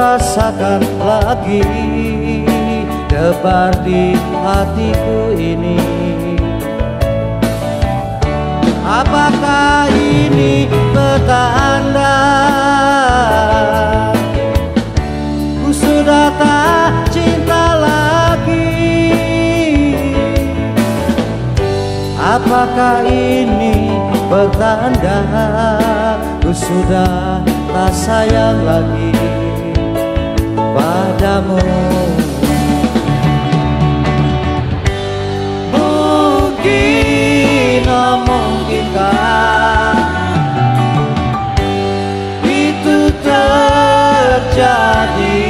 rasakan lagi debar di hatiku ini. Apakah ini petanda ku sudah tak cinta lagi? Apakah ini petanda ku sudah tak sayang lagi padamu? Mungkin, oh mungkinkah itu terjadi?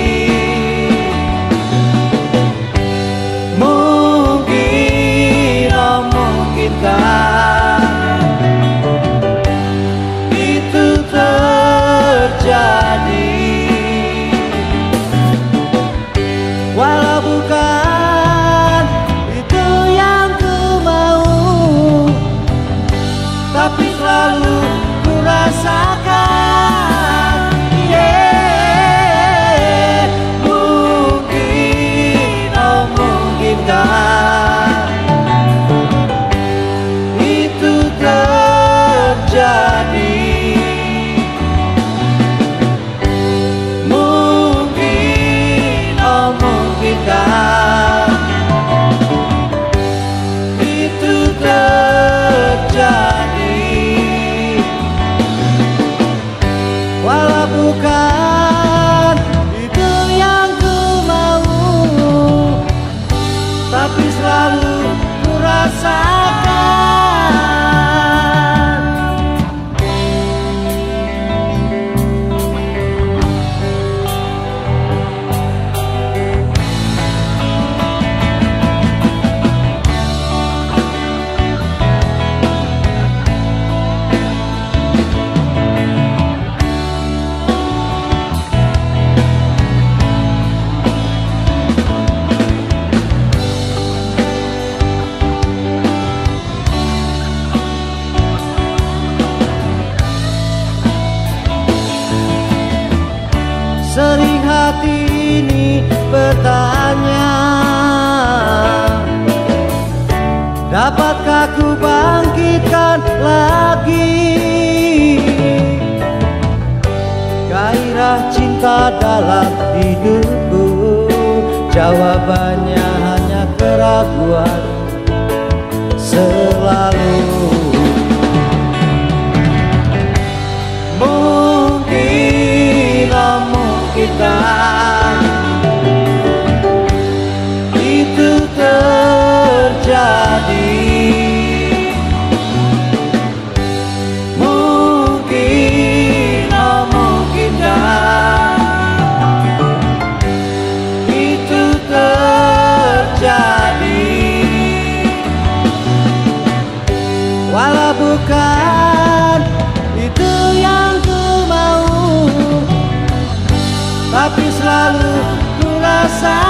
Mungkin, oh mungkinkah bertanya, dapatkah ku bangkitkan lagi gairah cinta dalam hidupku? Jawabannya hanya keraguan selalu. Mungkin, oh mungkinkah terjadi? Mungkin, oh mungkinkah itu terjadi? Walau bukan itu yang ku mau, tapi selalu ku rasa